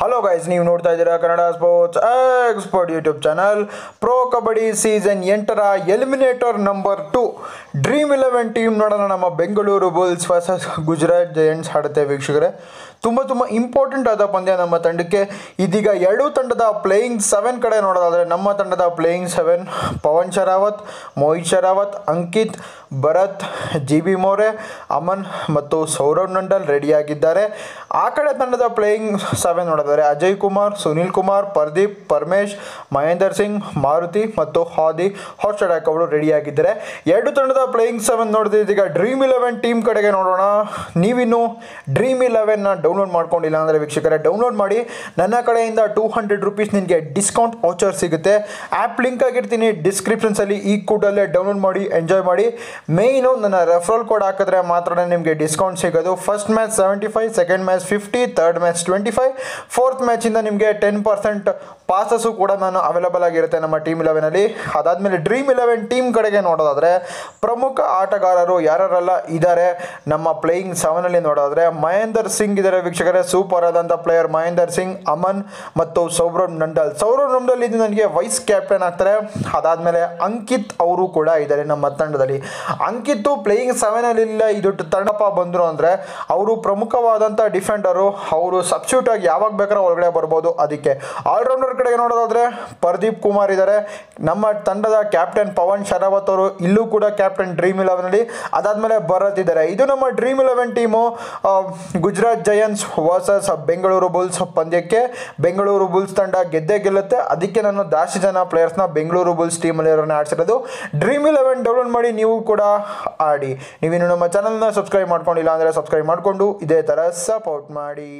Hello guys, ನೀವು ನೋಡ್ತಾ ಇದ್ದೀರಾ Kannada sports expert YouTube channel. Pro kabaddi season 8ರ ಎಲಿಮಿನೇಟರ್ ನಂಬರ್ 2 ಡ್ರೀಮ್ 11 ಟೀಮ್ ನೋಡೋಣ. ನಮ್ಮ Bengaluru Bulls versus Gujarat Giants ಆಡುತ್ತೆ ವೀಕ್ಷಕರೇ. ತುಂಬ ತುಂಬ ಇಂಪಾರ್ಟೆಂಟ್ ಆದ ಪಂದ್ಯ ನಮ್ಮ ತಂಡಕ್ಕೆ. ಇದೀಗ ಎರಡೂ ತಂಡದ ಪ್ಲೇಯಿಂಗ್ 7 ಕಡೆ ನೋಡೋದಾದರೆ ನಮ್ಮ ತಂಡದ ಪ್ಲೇಯಿಂಗ್ 7 ಪವನ್ ಚರಾವತ್, ಮೋಹಿತ್ ಚರಾವತ್, ಅಂಕಿತ್ ಭರತ್, ಜಿವಿ ಮೋರೆ, ಅಮನ್ ಮತ್ತು ಸೌರವ್ ನಂಡಲ್ ರೆಡಿ ಆಗಿದ್ದಾರೆ. ಆ ಕಡೆ ತಂಡದ ಪ್ಲೇಯಿಂಗ್ 7 ನೋಡಿದರೆ ಅಜಯ್ ಕುಮಾರ್, ಸುನಿಲ್ ಕುಮಾರ್, ಪ್ರದೀಪ್ ಪರಮೇಶ್, ಮಹೇಂದರ್ ಸಿಂಗ್, ಮಾರುತಿ ಮತ್ತು ಹಾದಿ ಹೊಸಡಕ್ ಅವರು ರೆಡಿಯಾಗಿದ್ದಾರೆ. ಎರಡು ತಂಡದ ಪ್ಲೇಯಿಂಗ್ 7 ನೋಡಿದ್ರೆ ಇದೀಗ ಡ್ರೀಮ್ 11 ಟೀಮ್ ಕಡೆಗೆ ನೋಡೋಣ. ನೀವಿನ್ನು ಡ್ರೀಮ್ 11ನ ಡೌನ್ಲೋಡ್ ಮಾಡ್ಕೊಂಡಿಲ್ಲ ಅಂದರೆ ವೀಕ್ಷಕರೇ ಡೌನ್ಲೋಡ್ ಮಾಡಿ. ನನ್ನ ಕಡೆಯಿಂದ 200 ರೂಪೀಸ್ ನಿಮಗೆ ಡಿಸ್ಕೌಂಟ್ ವೌಚರ್ ಸಿಗುತ್ತೆ. ಆ್ಯಪ್ ಲಿಂಕ್ ಆಗಿರ್ತೀನಿ ಡಿಸ್ಕ್ರಿಪ್ಷನ್ಸಲ್ಲಿ. ಈ ಕೂಡಲೇ ಡೌನ್ಲೋಡ್ ಮಾಡಿ, ಎಂಜಾಯ್ ಮಾಡಿ. ಮೇಯ್ನು ನನ್ನ ರೆಫರಲ್ ಕೋಡ್ ಹಾಕಿದ್ರೆ ಮಾತ್ರ ನಿಮಗೆ ಡಿಸ್ಕೌಂಟ್ ಸಿಗೋದು. First match 75, second match 50, third match 25, fourth ಮ್ಯಾಚಿಂದ ನಿಮಗೆ 10% ಪಾಸಸ್ಸು ಕೂಡ ನಾನು ಅವೈಲಬಲ್ ಆಗಿರುತ್ತೆ ನಮ್ಮ ಟೀಮ್ 11ಅಲ್ಲಿ. ಅದಾದಮೇಲೆ ಡ್ರೀಮ್ 11 ಟೀಮ್ ಕಡೆಗೆ ನೋಡೋದಾದರೆ ಪ್ರಮುಖ ಆಟಗಾರರು ಯಾರೆಲ್ಲ ಇದ್ದಾರೆ ನಮ್ಮ ಪ್ಲೇಯಿಂಗ್ 7ಅಲ್ಲಿ ನೋಡೋದಾದರೆ ಮಹೇಂದರ್ ಸಿಂಗ್ ಇದ್ದಾರೆ ವೀಕ್ಷಕರೇ. ಸೂಪರ್ ಆದಂಥ ಪ್ಲೇಯರ್ ಮಹೇಂದರ್ ಸಿಂಗ್, ಅಮನ್ ಮತ್ತು ಸೌರವ್ ನಂಡಲ್. ಸೌರವ್ ನಂಡಲ್ ಇದು ನನಗೆ ವೈಸ್ ಕ್ಯಾಪ್ಟನ್ ಆಗ್ತಾರೆ. ಅದಾದಮೇಲೆ ಅಂಕಿತ್ ಅವರು ಕೂಡ ಇದ್ದಾರೆ ನಮ್ಮ ತಂಡದಲ್ಲಿ. ಅಂಕಿತ್ತು ಪ್ಲೇಯಿಂಗ್ 7ಅಲ್ಲಿಲ್ಲ. ಇದು ತಂಡಪ್ಪ ಬಂದರು ಅಂದರೆ ಅವರು ಪ್ರಮುಖವಾದಂಥ ಡಿಫೆಂಡರು. ಅವರು ಸಬ್ಸ್ಟ್ಯೂಟ್ ಆಗಿ ಯಾವಾಗ ಬೇಕಾದ್ರೂ ಒಳಗಡೆ ಬರ್ಬೋದು. ಅದಕ್ಕೆ ಆಲ್ರೌಂಡರ್ ಕಡೆಗೆ ನೋಡೋದಾದರೆ ಪ್ರದೀಪ್ ಕುಮಾರ್ ಇದ್ದಾರೆ. ನಮ್ಮ ತಂಡದ ಕ್ಯಾಪ್ಟನ್ ಪವನ್ ಶರಾವತ್ ಅವರು ಇಲ್ಲೂ ಕೂಡ ಕ್ಯಾಪ್ಟನ್ ಡ್ರೀಮ್ 11ಅಲ್ಲಿ. ಅದಾದಮೇಲೆ ಭರತ್ ಇದ್ದಾರೆ. ಇದು ನಮ್ಮ dream 11 team Gujarat Giants versus Bengaluru Bulls ಪಂದ್ಯಕ್ಕೆ ಬೆಂಗಳೂರು ಬುಲ್ಸ್ ತಂಡ ಗೆದ್ದೇ ಗೆಲ್ಲುತ್ತೆ. ಅದಕ್ಕೆ ನಾನು ಜಾಸ್ತಿ ಜನ ಪ್ಲೇಯರ್ಸ್ನ ಬೆಂಗಳೂರು ಬುಲ್ಸ್ ಟೀಮಲ್ಲಿರೋನ್ನ ಆಡಿಸಿರೋದು. ಡ್ರೀಮ್ 11 ಡೌನ್ಲೋಡ್ ಮಾಡಿ, ನೀವು ಕೂಡ ಆಡಿ. ನೀವಿನ್ನು ನಮ್ಮ ಚಾನಲ್ನ ಸಬ್ಸ್ಕ್ರೈಬ್ ಮಾಡ್ಕೊಂಡಿಲ್ಲ ಅಂದರೆ ಸಬ್ಸ್ಕ್ರೈಬ್ ಮಾಡಿಕೊಂಡು ಇದೇ ಥರ ಸಪೋರ್ಟ್ ಮಾಡಿ.